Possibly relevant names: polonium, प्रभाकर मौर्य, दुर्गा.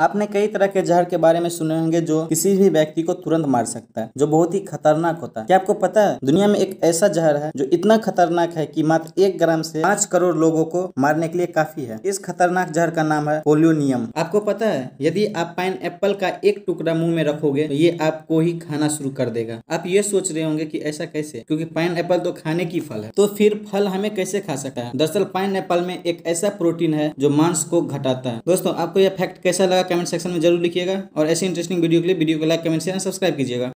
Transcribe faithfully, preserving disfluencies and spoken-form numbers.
आपने कई तरह के जहर के बारे में सुने होंगे जो किसी भी व्यक्ति को तुरंत मार सकता है, जो बहुत ही खतरनाक होता है। क्या आपको पता है दुनिया में एक ऐसा जहर है जो इतना खतरनाक है कि मात्र एक ग्राम से पाँच करोड़ लोगों को मारने के लिए काफी है। इस खतरनाक जहर का नाम है पोलोनियम। आपको पता है यदि आप पाइन एप्पल का एक टुकड़ा मुँह में रखोगे तो ये आपको ही खाना शुरू कर देगा। आप ये सोच रहे होंगे कि ऐसा कैसे, क्योंकि पाइन एप्पल तो खाने की फल है, तो फिर फल हमें कैसे खा सकता है। दरअसल पाइन एप्पल में एक ऐसा प्रोटीन है जो मांस को घटाता है। दोस्तों आपको यह फैक्ट कैसा लगा कमेंट सेक्शन में जरूर लिखिएगा और ऐसे इंटरेस्टिंग वीडियो के लिए वीडियो को लाइक, कमेंट, शेयर, सब्सक्राइब कीजिएगा।